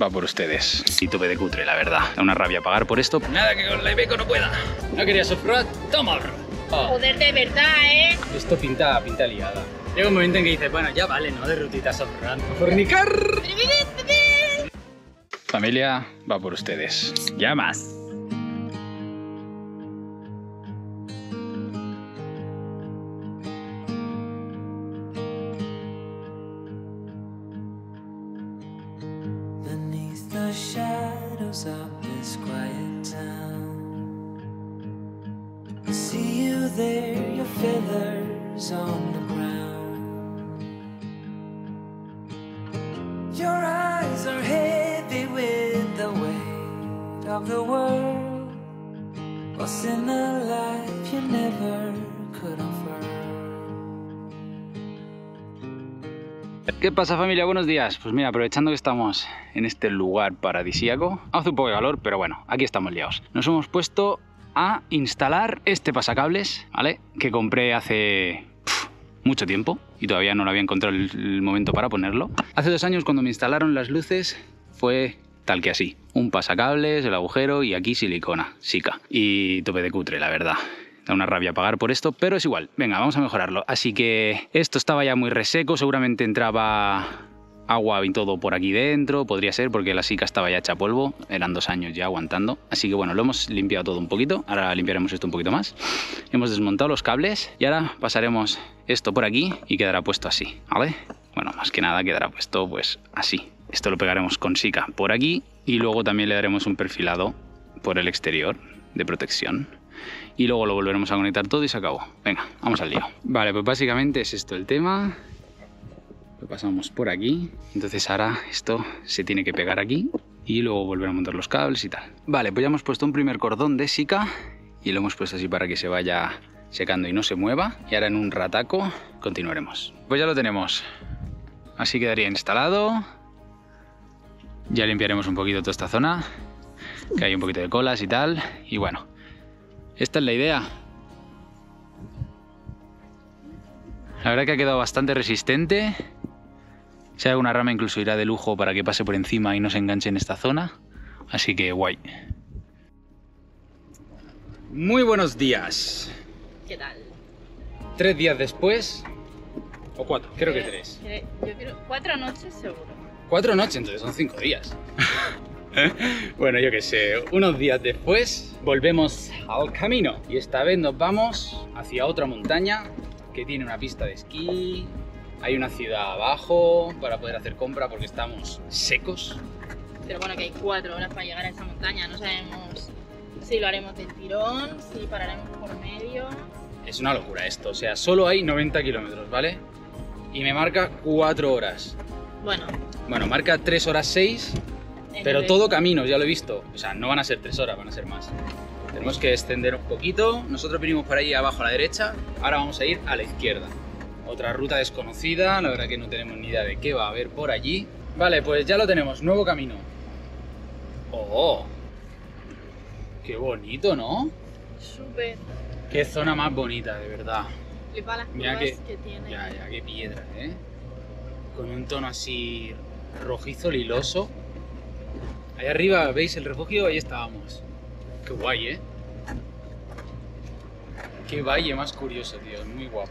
va por ustedes. Y tuve de cutre, la verdad. Da una rabia pagar por esto. Nada que con la Iveco no pueda. ¿No querías off-road? Toma off-road. Oh. Joder, de verdad, ¿eh? Esto pinta liada. Llega un momento en que dices, bueno, ya vale, ¿no? De rutitas off-road. ¡Fornicar! Familia, va por ustedes. ¡Llamas! ¿Qué pasa, familia? Buenos días. Pues mira, aprovechando que estamos en este lugar paradisíaco, hace un poco de calor, pero bueno, aquí estamos liados. Nos hemos puesto a instalar este pasacables, ¿vale? Que compré hace mucho tiempo y todavía no lo había encontrado el momento para ponerlo. Hace 2 años, cuando me instalaron las luces, fue tal que así. Un pasacables, el agujero y aquí silicona, sica. Y tope de cutre, la verdad. Da una rabia pagar por esto, pero es igual. Venga, vamos a mejorarlo. Así que esto estaba ya muy reseco, seguramente entraba agua y todo por aquí dentro, podría ser, porque la sica estaba ya hecha polvo, eran 2 años ya aguantando. Así que bueno, lo hemos limpiado todo un poquito, ahora limpiaremos esto un poquito más. Hemos desmontado los cables y ahora pasaremos esto por aquí y quedará puesto así, ¿vale? Bueno, más que nada quedará puesto pues así. Esto lo pegaremos con sica por aquí y luego también le daremos un perfilado por el exterior de protección. Y luego lo volveremos a conectar todo y se acabó. Venga, vamos al lío. Vale, pues básicamente es esto el tema. Lo pasamos por aquí. Entonces ahora esto se tiene que pegar aquí y luego volver a montar los cables y tal. Vale, pues ya hemos puesto un primer cordón de sica y lo hemos puesto así para que se vaya secando y no se mueva. Y ahora en un rataco continuaremos. Pues ya lo tenemos. Así quedaría instalado. Ya limpiaremos un poquito toda esta zona, que hay un poquito de colas y tal. Y bueno, esta es la idea. La verdad que ha quedado bastante resistente. Si hay alguna rama, incluso irá de lujo para que pase por encima y no se enganche en esta zona. Así que guay. Muy buenos días. ¿Qué tal? 3 días después, o 4, creo que 3. Yo quiero 4 noches seguro. 4 noches, entonces son 5 días. Bueno, yo qué sé, unos días después volvemos al camino y esta vez nos vamos hacia otra montaña que tiene una pista de esquí, hay una ciudad abajo para poder hacer compra porque estamos secos. Pero bueno, que hay 4 horas para llegar a esa montaña, no sabemos si lo haremos del tirón, si pararemos por medio. Es una locura esto, o sea, solo hay 90 kilómetros, ¿vale? Y me marca 4 horas. Bueno, marca 3 horas 6. Pero todo camino, ya lo he visto. O sea, no van a ser 3 horas, van a ser más. Tenemos que extender un poquito. Nosotros venimos por ahí abajo a la derecha. Ahora vamos a ir a la izquierda. Otra ruta desconocida. La verdad que no tenemos ni idea de qué va a haber por allí. Vale, pues ya lo tenemos. Nuevo camino. ¡Oh! ¡Qué bonito!, ¿no? Súper. ¡Qué zona más bonita, de verdad! Flipa las curvas que tiene. Ya, qué piedra, ¿eh? Con un tono así rojizo, liloso. Allá arriba, ¿veis el refugio? Ahí estábamos. Qué guay, ¿eh? Qué valle más curioso, tío. Muy guapo.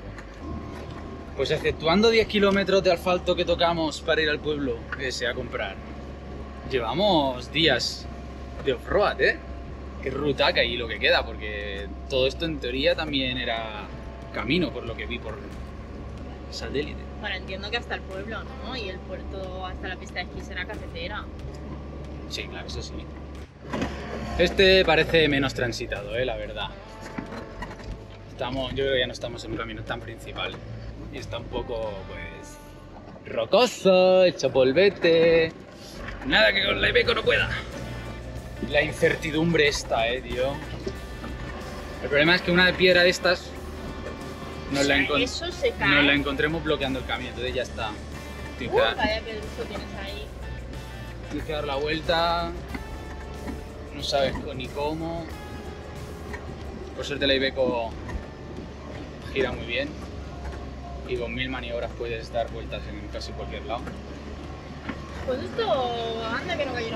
Pues exceptuando 10 kilómetros de asfalto que tocamos para ir al pueblo ese a comprar, llevamos días de off-road, ¿eh? Qué rutaca y lo que queda, porque todo esto en teoría también era camino, por lo que vi por satélite. Bueno, entiendo que hasta el pueblo, ¿no? Y el puerto hasta la pista de esquí será carretera. Sí, claro, eso sí. Este parece menos transitado, la verdad. Yo creo que ya no estamos en un camino tan principal. Y está un poco, pues, rocoso, hecho polvete. Nada que con la Iveco no pueda. La incertidumbre está, tío. El problema es que una piedra de estas nos la encontremos bloqueando el camino, entonces ya está. Vaya pedruzo tienes ahí. Tienes que dar la vuelta, no sabes ni cómo. Por suerte la Iveco gira muy bien y con 1000 maniobras puedes dar vueltas en casi cualquier lado. Pues esto anda que no cayó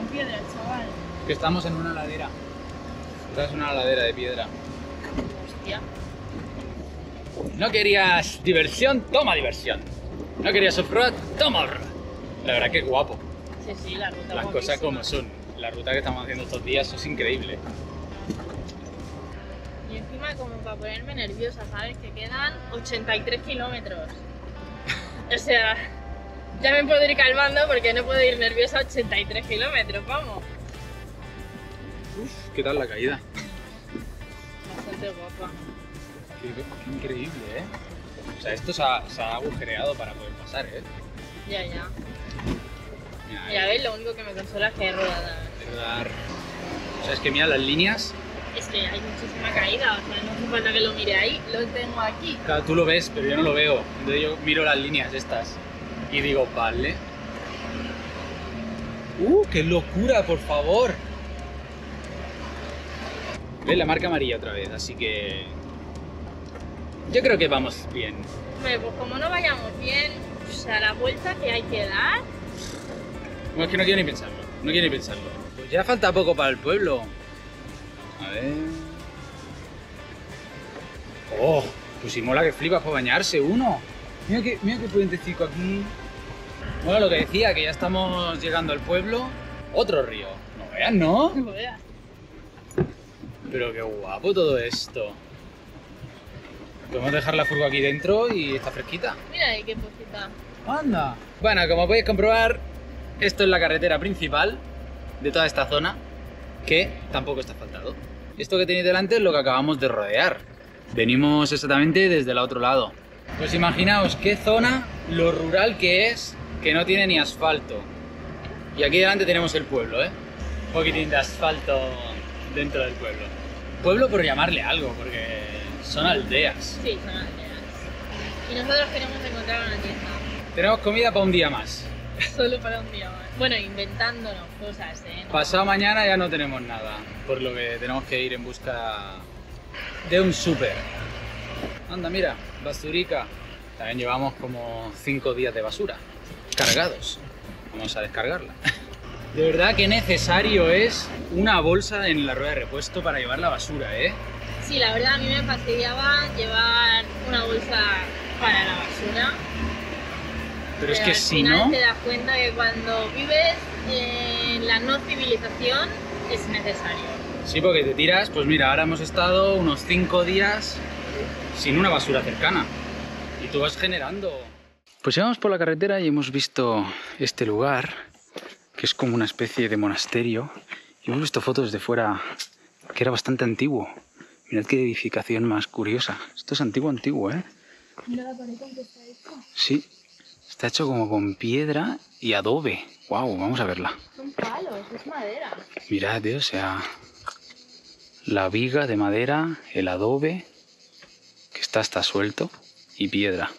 Que estamos en una ladera. Estás en una ladera de piedra. Hostia. ¿No querías diversión? Toma diversión. ¿No querías off-road? Toma off-road. La verdad que es guapo. Sí, sí, la ruta. Las cosas como son. La ruta que estamos haciendo estos días es increíble. Y encima como para ponerme nerviosa, ¿sabes? Que quedan 83 kilómetros. O sea, ya me puedo ir calmando porque no puedo ir nerviosa a 83 kilómetros, vamos. Uf, ¿qué tal la caída? Bastante guapa. Qué increíble, ¿eh? O sea, esto se ha agujereado para poder pasar, ¿eh? Ya, ya. Mira, ¿ves? Lo único que me consola es que es rodar. O sea, es que mira las líneas. Es que hay muchísima caída, o sea, no hace falta que lo mire ahí, lo tengo aquí. Claro, tú lo ves, pero yo no lo veo. Entonces yo miro las líneas estas y digo, vale. ¡Qué locura, por favor! ¿Ves? La marca amarilla otra vez, así que... yo creo que vamos bien. Hombre, pues como no vayamos bien, o sea, la vuelta que hay que dar... Bueno, es que no quiero ni pensarlo, no quiero ni pensarlo. Pues ya falta poco para el pueblo. A ver... ¡Oh! Pues si mola que flipas para bañarse uno. Mira que puentecico aquí. Bueno, lo que decía, que ya estamos llegando al pueblo. Otro río. No veas, ¿no? No veas. Pero qué guapo todo esto. Podemos dejar la furgo aquí dentro y está fresquita. Mira ahí qué pocita. ¡Anda! Bueno, como podéis comprobar, esto es la carretera principal de toda esta zona, que tampoco está asfaltado. Esto que tenéis delante es lo que acabamos de rodear. Venimos exactamente desde el otro lado. Pues imaginaos qué zona, lo rural que es, que no tiene ni asfalto. Y aquí delante tenemos el pueblo, ¿eh? Un poquitín de asfalto dentro del pueblo. Pueblo por llamarle algo, porque son aldeas. Sí, son aldeas. Y nosotros queremos encontrar una tienda. Tenemos comida para un día más. Solo para un día más. Bueno, inventándonos cosas, ¿eh? Pasado mañana ya no tenemos nada, por lo que tenemos que ir en busca de un súper. Anda, mira, basurica. También llevamos como 5 días de basura, cargados. Vamos a descargarla. De verdad que necesario es una bolsa en la rueda de repuesto para llevar la basura, ¿eh? Sí, la verdad a mí me fastidiaba llevar una bolsa para la basura. Pero es que si no... te das cuenta que cuando vives en la no civilización es necesario. Sí, porque te tiras, pues mira, ahora hemos estado unos 5 días sin una basura cercana. Y tú vas generando... Pues llevamos por la carretera y hemos visto este lugar... que es como una especie de monasterio. Y hemos visto fotos de fuera que era bastante antiguo. Mirad qué edificación más curiosa. Esto es antiguo, ¿eh? Mira la pared con que está hecho. Sí, está hecho como con piedra y adobe. Wow, vamos a verla. Son palos, es madera. Mirad, o sea, la viga de madera, el adobe, que está hasta suelto, y piedra.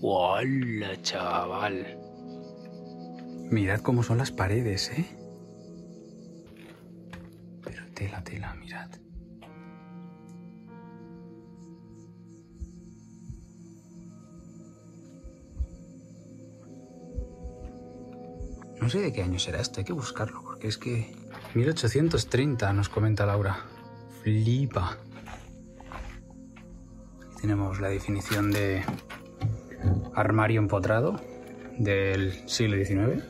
¡Hola, chaval! Mirad cómo son las paredes, ¿eh? Pero tela, mirad. No sé de qué año será esto, hay que buscarlo, porque es que... 1830 nos comenta Laura. Flipa. Aquí tenemos la definición de... armario empotrado del siglo XIX.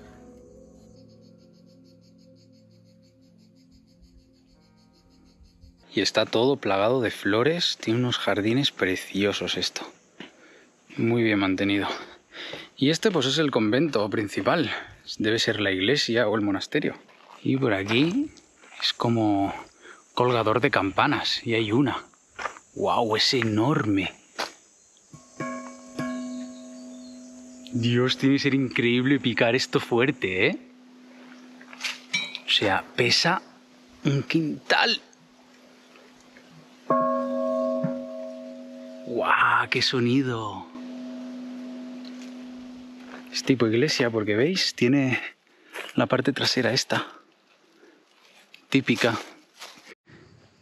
Y está todo plagado de flores. Tiene unos jardines preciosos esto. Muy bien mantenido. Y este pues es el convento principal. Debe ser la iglesia o el monasterio. Y por aquí es como colgador de campanas. Y hay una. ¡Wow! Es enorme. Dios, tiene que ser increíble picar esto fuerte, ¿eh? O sea, pesa un quintal. ¡Guau! ¡Qué sonido! Es tipo iglesia, porque veis, tiene la parte trasera esta. Típica.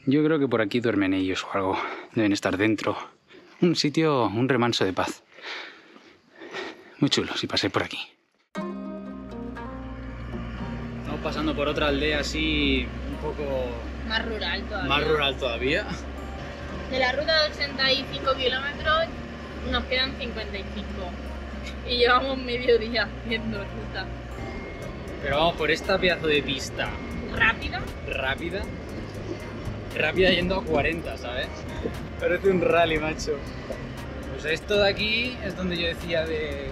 Yo creo que por aquí duermen ellos o algo. Deben estar dentro. Un sitio, un remanso de paz. Muy chulo si pasé por aquí. Estamos pasando por otra aldea así un poco... más rural todavía. Más rural todavía. De la ruta de 85 kilómetros nos quedan 55 y llevamos medio día haciendo ruta. Pero vamos por esta pedazo de pista. ¿Rápida? Rápida. Rápida yendo a 40, ¿sabes? Parece un rally, macho. Pues esto de aquí es donde yo decía de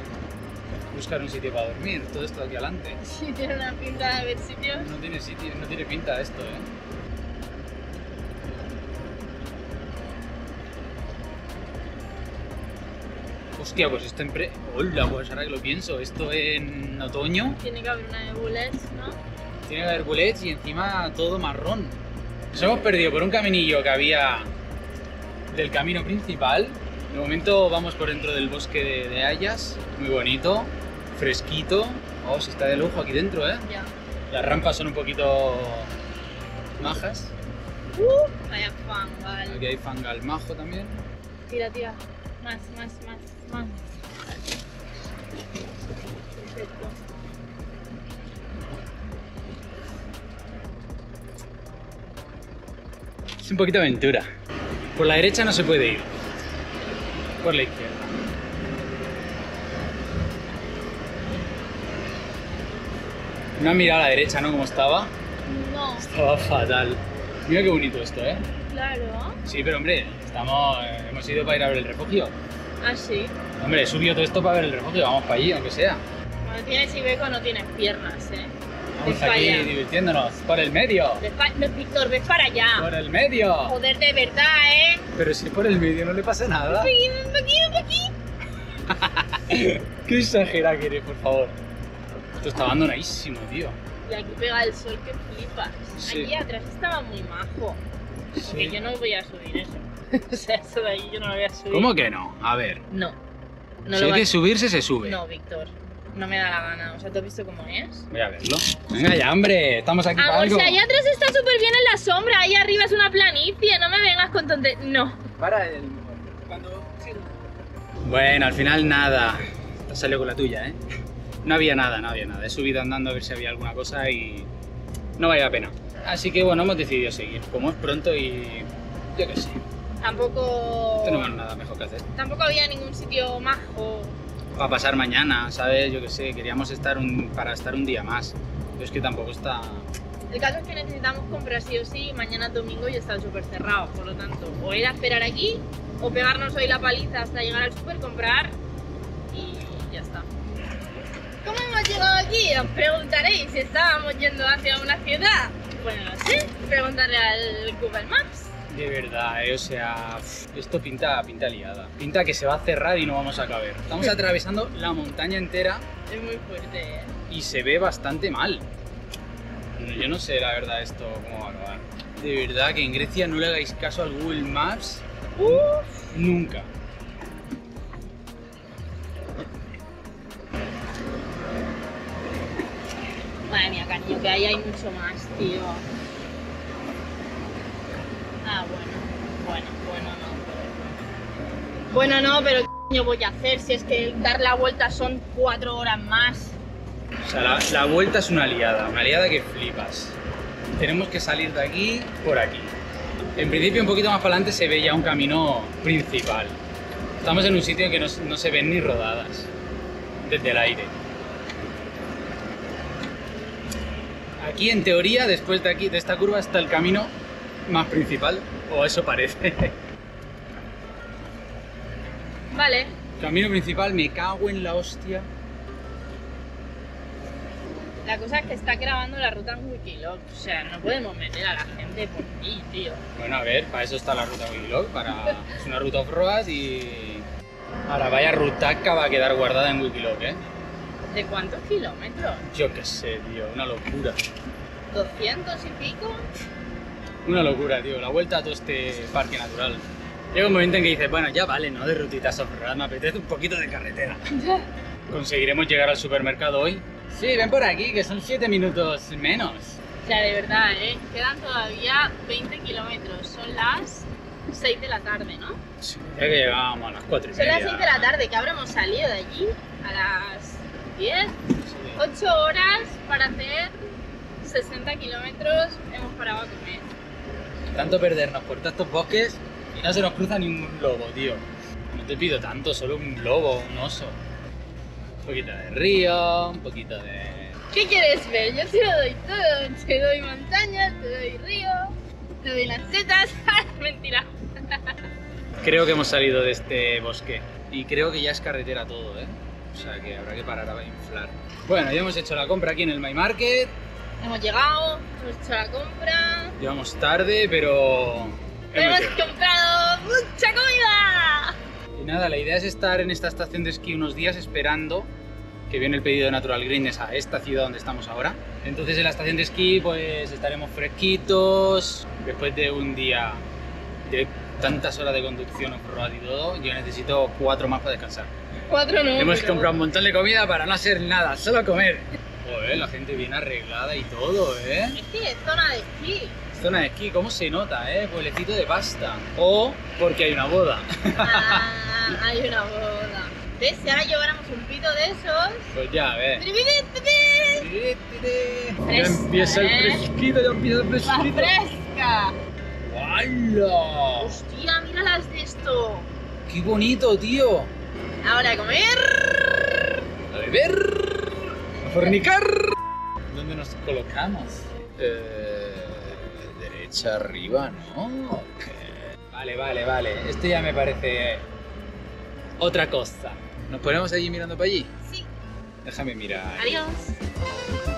buscar un sitio para dormir, todo esto de aquí adelante. Sí, tiene una pinta de haber sitio. No tiene sitio, no tiene pinta esto, ¿eh? Hostia, pues esto en pre... Hola, pues ahora que lo pienso, esto en otoño... Tiene que haber una de bullets, ¿no? Tiene que haber bullets y encima todo marrón. Nos hemos perdido por un caminillo que había del camino principal. De momento vamos por dentro del bosque de hayas, muy bonito, fresquito. Oh, se está de lujo aquí dentro, ¿eh? Ya. Las rampas son un poquito majas. Vaya fangal. Aquí hay fangal majo también. Tira, tira. Más, más, más, más. Perfecto. Es un poquito aventura. Por la derecha no se puede ir. Por la izquierda. ¿No has mirado a la derecha, no? ¿Cómo estaba? No. Estaba fatal. Mira qué bonito esto, ¿eh? Claro. Sí, pero hombre, hemos ido para ir a ver el refugio. Ah, sí. Hombre, subió todo esto para ver el refugio, vamos para allí, aunque sea. Cuando tienes Iveco no tienes piernas, ¿eh? Vamos aquí divirtiéndonos, por el medio. No, Víctor, ves para allá. Por el medio. Joder, de verdad, ¿eh? Pero si es por el medio no le pasa nada. ¡Ven aquí! Qué exagerada que eres, por favor. Esto está abandonadísimo, tío. Y aquí pega el sol que flipas. Sí. Aquí atrás estaba muy majo. Porque sí. Yo no voy a subir eso. O sea, eso de ahí yo no lo voy a subir. ¿Cómo que no? A ver. No. No si hay que subirse, se sube. No, Víctor. No me da la gana. O sea, ¿tú has visto cómo es? Voy a verlo. Venga ya, hombre. Estamos aquí para algo. O sea, allá atrás está súper bien en la sombra. Allá arriba es una planicie. No me vengas con tonterías. No. Para el... Cuando... Sí. Bueno, al final nada. Te has salido con la tuya, ¿eh? No había nada, no había nada. He subido andando a ver si había alguna cosa y... no valía la pena. Así que bueno, hemos decidido seguir. Como es pronto y... yo qué sé. Tampoco... tenemos nada mejor que hacer. Tampoco había ningún sitio majo para pasar mañana, ¿sabes? Yo qué sé, queríamos estar para estar un día más. Pero es que tampoco está... El caso es que necesitamos comprar sí o sí, mañana domingo y está súper cerrado. Por lo tanto, o era esperar aquí, o pegarnos hoy la paliza hasta llegar al súper, comprar y ya está. ¿Cómo hemos llegado aquí? Os preguntaréis si estábamos yendo hacia una ciudad. Bueno, no sé, preguntarle al Google Maps. De verdad, o sea, esto pinta liada. Pinta que se va a cerrar y no vamos a caber. Estamos atravesando la montaña entera. Es muy fuerte, ¿eh? Y se ve bastante mal. Yo no sé, la verdad, esto cómo va a acabar. De verdad que en Grecia no le hagáis caso al Google Maps. Uf. Nunca. Madre mía, cariño, que ahí hay mucho más, tío. Ah, bueno, no. Bueno, no, pero ¿qué coño voy a hacer? Si es que dar la vuelta son 4 horas más. O sea, la vuelta es una liada que flipas. Tenemos que salir de aquí por aquí. En principio, un poquito más para adelante se ve ya un camino principal. Estamos en un sitio en que no se ven ni rodadas desde el aire. Aquí, en teoría, después de aquí, de esta curva, está el camino más principal, o eso parece. Vale. Camino principal, me cago en la hostia. La cosa es que está grabando la ruta en Wikiloc, o sea, no podemos meter a la gente por mí, tío. Bueno, a ver, para eso está la ruta Wikiloc, para... es una ruta off-road y... ahora vaya rutaca va a quedar guardada en Wikiloc, ¿eh? ¿De cuántos kilómetros? Yo qué sé, tío, una locura. ¿200 y pico? Una locura, tío, la vuelta a todo este parque natural. Llega un momento en que dices, bueno, ya vale, ¿no? De rutitas off-road, me apetece un poquito de carretera. ¿Conseguiremos llegar al supermercado hoy? Sí, ven por aquí, que son 7 minutos menos. O sea, de verdad, ¿eh? Quedan todavía 20 kilómetros, son las 6 de la tarde, ¿no? Sí, ya que llegábamos a las 4 y media. Son las 6 de la tarde, que habremos salido de allí a las 10, 8 horas para hacer 60 kilómetros hemos parado a comer. Tanto perdernos por tantos bosques y no se nos cruza ningún lobo, tío. No te pido tanto, solo un lobo, un oso. Un poquito de río, un poquito de... ¿Qué quieres ver? Yo te lo doy todo. Te doy montaña, te doy río, te doy las setas. Mentira. Creo que hemos salido de este bosque y creo que ya es carretera todo, ¿eh? O sea que habrá que parar a inflar. Bueno, ya hemos hecho la compra aquí en el My Market. Hemos llegado, hemos hecho la compra. Llevamos tarde, pero... ¡Hemos comprado mucha comida! Y nada, la idea es estar en esta estación de esquí unos días esperando que viene el pedido de Natural Greens a esta ciudad donde estamos ahora. Entonces en la estación de esquí pues estaremos fresquitos. Después de un día de tantas horas de conducción off-road y todo, yo necesito 4 más para descansar. 4 no. Hemos comprado un montón de comida para no hacer nada, solo comer. Joder, la gente bien arreglada y todo, ¿eh? Es que es zona de esquí. Zona de esquí, ¿cómo se nota, eh? Pueblecito de pasta. O porque hay una boda. Ah, hay una boda. ¿Ves? Si ahora lleváramos un pito de esos... Pues ya, a ver. Ya empieza el fresquito, ya empieza el fresquito. ¡La fresca! ¡Hala! ¡Hostia, mira las de esto! ¡Qué bonito, tío! Ahora a comer... A beber... A fornicar... ¿Dónde nos colocamos? Derecha arriba, ¿no? Vale, vale, vale. Esto ya me parece... otra cosa. ¿Nos ponemos allí mirando para allí? Sí. Déjame mirar. Adiós.